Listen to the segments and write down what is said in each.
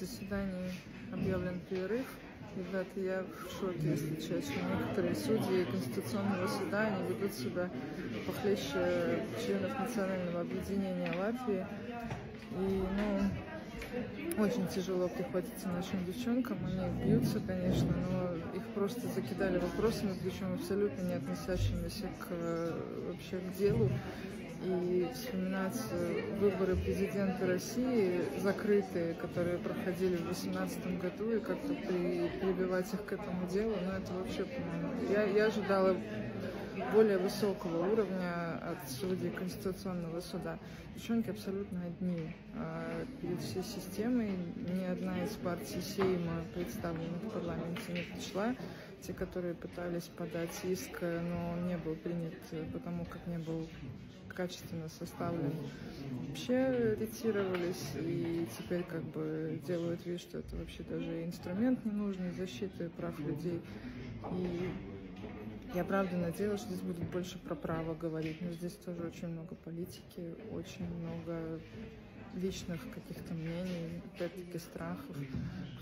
заседании объявлен перерыв. Ребята, я в шоке, если честно. Некоторые судьи Конституционного суда, они ведут себя похлеще членов национального объединения Латвии. И, ну, очень тяжело приходится нашим девчонкам. Они бьются, конечно, но их просто закидали вопросами, причем абсолютно не относящимися вообще к делу. И вспоминать выборы президента России, закрытые, которые проходили в 2018 году, и как-то прибивать их к этому делу, ну это вообще, по-моему, я ожидала более высокого уровня от судей Конституционного суда. Девчонки абсолютно одни перед всей системой. Ни одна из партий Сейма, представленных в парламенте, не пришла. Те, которые пытались подать иск, но он не был принят, потому как не был качественно составлен, вообще ретировались и теперь как бы делают вид, что это вообще даже инструмент ненужный защиты прав людей. И я правда надеялась, что здесь будет больше про право говорить, но здесь тоже очень много политики, очень много личных каких-то мнений, опять-таки страхов.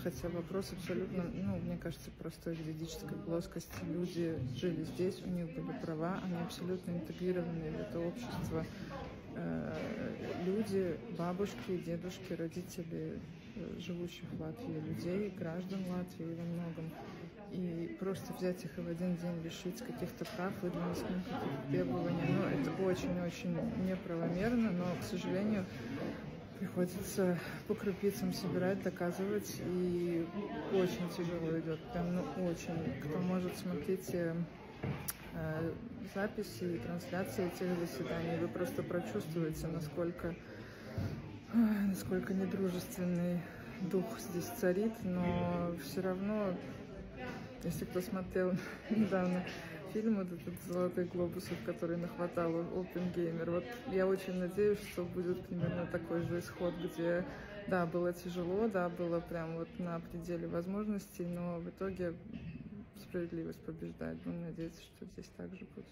Хотя вопрос абсолютно, ну, мне кажется, просто в юридической плоскости. Люди жили здесь, у них были права, они абсолютно интегрированы в это общество. Люди, бабушки, дедушки, родители живущих в Латвии людей, граждан Латвии во многом. И просто взять их и в один день лишить каких-то прав, выдвинуть каких-то требований, ну, это очень-очень неправомерно, но, к сожалению, приходится по крупицам собирать, доказывать, и очень тяжело идет, прям, ну, очень. Кто может смотреть записи и трансляции этих заседаний, вы просто прочувствуете, насколько недружественный дух здесь царит, но все равно, если кто смотрел недавно фильм, вот этот «Золотой глобус», который нахватало Open Gamer, вот я очень надеюсь, что будет примерно такой же исход, где, да, было тяжело, да, было прям вот на пределе возможностей, но в итоге справедливость побеждает. Будем надеяться, что здесь также будет.